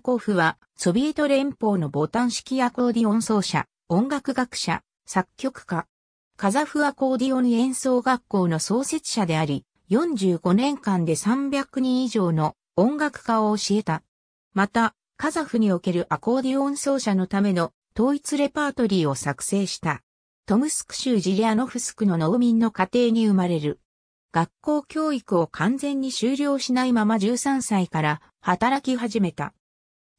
タコーフは、ソビエト連邦のボタン式アコーディオン奏者、音楽学者、作曲家。カザフアコーディオン演奏学校の創設者であり、45年間で300人以上の音楽家を教えた。また、カザフにおけるアコーディオン奏者のための統一レパートリーを作成した。トムスク州ジリャノフスクの農民の家庭に生まれる。学校教育を完全に終了しないまま13歳から働き始めた。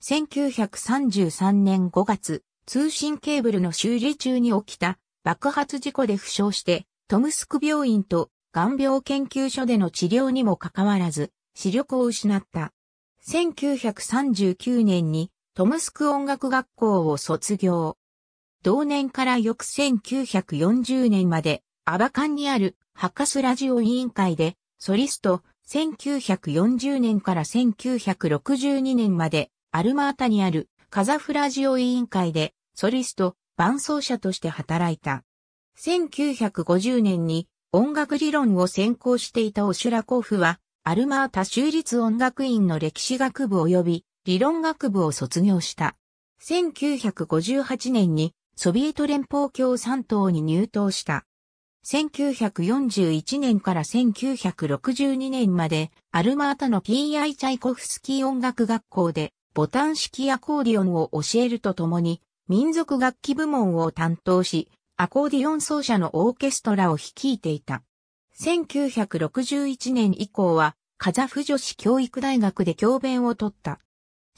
1933年5月、通信ケーブルの修理中に起きた爆発事故で負傷して、トムスク病院とがん病研究所での治療にもかかわらず、視力を失った。1939年にトムスク音楽学校を卒業。同年から翌1940年までアバカンにあるハカスラジオ委員会でソリスト、1940年から1962年までアルマータにあるカザフラジオ委員会でソリスト、伴奏者として働いた。1950年に音楽理論を専攻していたオシュラコフはアルマータ州立音楽院の歴史学部及び理論学部を卒業した。1958年にソビエト連邦共産党に入党した。1941年から1962年までアルマータの P.I. チャイコフスキー音楽学校でボタン式アコーディオンを教えるとともに民族楽器部門を担当し、アコーディオン奏者のオーケストラを率いていた。1961年以降は、カザフ女子教育大学で教鞭を取った。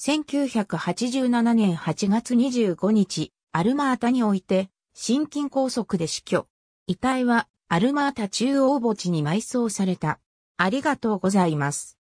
1987年8月25日、アルマータにおいて、心筋梗塞で死去。遺体は、アルマータ中央墓地に埋葬された。ありがとうございます。